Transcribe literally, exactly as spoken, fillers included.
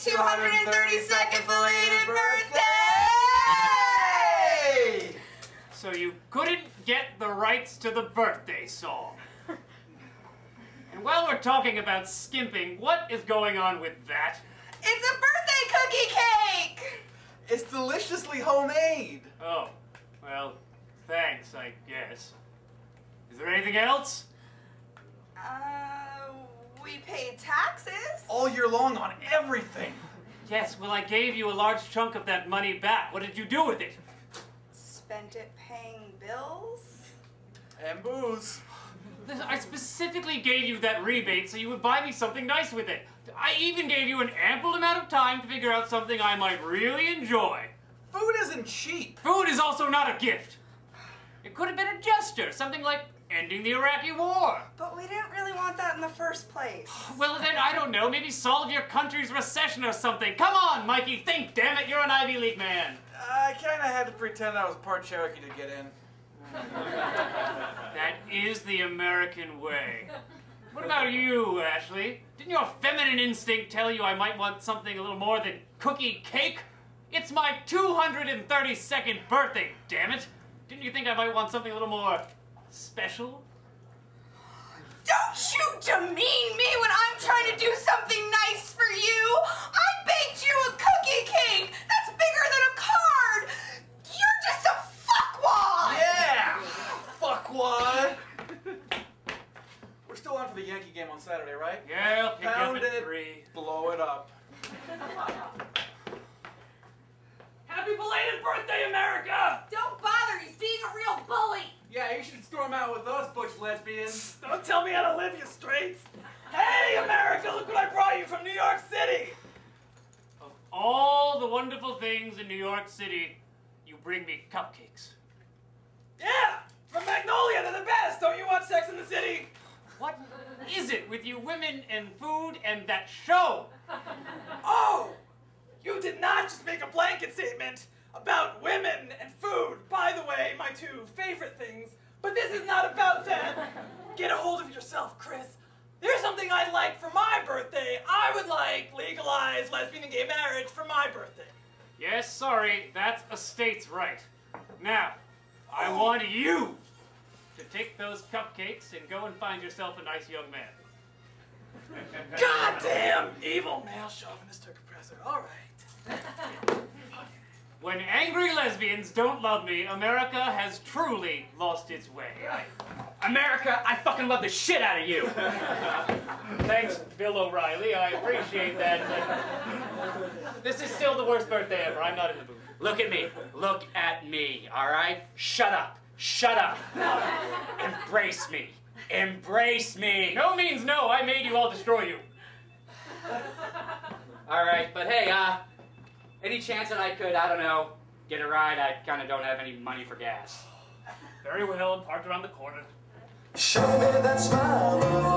two hundred thirty-second belated birthday! So you couldn't get the rights to the birthday song. And while we're talking about skimping, what is going on with that? It's a birthday cookie cake! It's deliciously homemade! Oh, well, thanks, I guess. Is there anything else? Uh, we pay taxes? All year long on everything! Yes, well, I gave you a large chunk of that money back. What did you do with it? Spent it paying bills? And booze. I specifically gave you that rebate so you would buy me something nice with it. I even gave you an ample amount of time to figure out something I might really enjoy. Food isn't cheap. Food is also not a gift. It could have been a gesture, something like ending the Iraqi war. But we didn't really want that in the first place. Well then, I don't know, maybe solve your country's recession or something. Come on, Mikey, think, damn it, you're an Ivy League man. I kinda had to pretend I was part Cherokee to get in. That is the American way. What about you, Ashley? Didn't your feminine instinct tell you I might want something a little more than cookie cake? It's my two hundred thirty-second birthday, damn it! Didn't you think I might want something a little more special? Don't you demean me when I'm trying to do something nice for you! I baked you a cookie cake that's bigger than a card! You're just a fuckwad! Yeah! Fuckwad! We're still on for the Yankee game on Saturday, right? Yeah, pick up at three. Blow it up. Happy belated birthday, America! Don't bother, he's being a real bully! Yeah, you should storm out with those butch lesbians. Don't tell me how to live, you straights! Hey, America, look what I brought you from New York City! Of all the wonderful things in New York City, you bring me cupcakes. Yeah! From Magnolia, they're the best! Don't you watch Sex and the City? What is it with you women and food and that show? Oh! You did not just make a blanket statement about women and food. By the way, my two favorite things, but this is not about that. Get a hold of yourself, Chris. There's something I'd like for my birthday. I would like legalized lesbian and gay marriage for my birthday. Yes, sorry, that's a state's right. Now, I oh. want you to take those cupcakes and go and find yourself a nice young man. Goddamn evil male chauvinistic oppressor. All right. When angry lesbians don't love me, America has truly lost its way. America, I fucking love the shit out of you. Thanks, Bill O'Reilly. I appreciate that. This is still the worst birthday ever. I'm not in the mood. Look at me. Look at me. All right? Shut up. Shut up. Embrace me. Embrace me! No means no, I made you, I'll destroy you. Alright, but hey, uh, any chance that I could, I don't know, get a ride? I kind of don't have any money for gas. Very well, parked around the corner. Show me that smile.